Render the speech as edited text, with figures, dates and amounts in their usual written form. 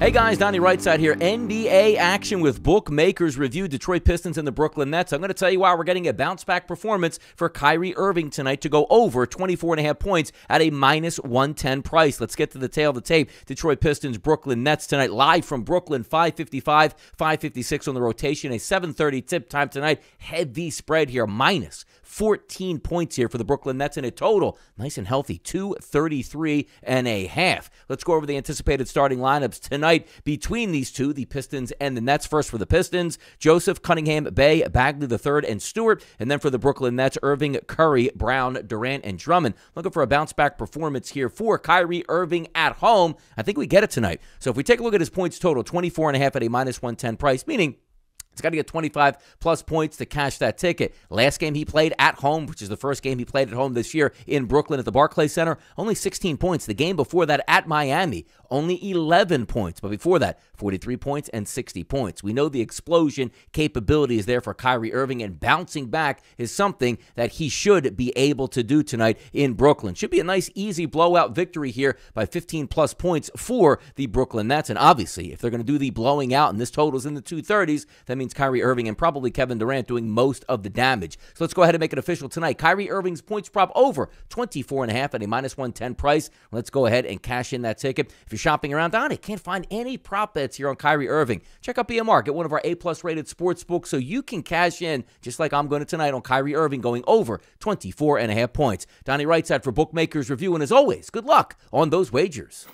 Hey guys, Donnie RightSide here. NBA Action with Bookmakers Review, Detroit Pistons and the Brooklyn Nets. I'm going to tell you why we're getting a bounce-back performance for Kyrie Irving tonight to go over 24.5 points at a -110 price. Let's get to the tail of the tape. Detroit Pistons, Brooklyn Nets tonight, live from Brooklyn, 5:55, 5:56 on the rotation, a 7:30 tip time tonight. Heavy spread here, -14 points here for the Brooklyn Nets in a total, nice and healthy, 233.5. Let's go over the anticipated starting lineups tonight between these two, the Pistons and the Nets. First for the Pistons, Joseph, Cunningham, Bay, Bagley III, and Stewart. And then for the Brooklyn Nets, Irving, Curry, Brown, Durant, and Drummond. Looking for a bounce-back performance here for Kyrie Irving at home. I think we get it tonight. So if we take a look at his points total, 24.5 at a -110 price, meaning it's got to get 25-plus points to cash that ticket. Last game he played at home, which is the first game he played at home this year in Brooklyn at the Barclays Center, only 16 points. The game before that at Miami, only 11 points. But before that, 43 points and 60 points. We know the explosion capability is there for Kyrie Irving, and bouncing back is something that he should be able to do tonight in Brooklyn. Should be a nice, easy blowout victory here by 15-plus points for the Brooklyn Nets. And obviously, if they're going to do the blowing out and this total's in the 230s, then means Kyrie Irving and probably Kevin Durant doing most of the damage. So let's go ahead and make it official tonight. Kyrie Irving's points prop over 24.5 at a -110 price. Let's go ahead and cash in that ticket. If you're shopping around, Donnie, can't find any prop bets here on Kyrie Irving, check out BMR, get one of our A+ rated sports books so you can cash in, just like I'm going to tonight, on Kyrie Irving going over 24.5 points. Donnie RightSide for Bookmakers Review, and as always, good luck on those wagers.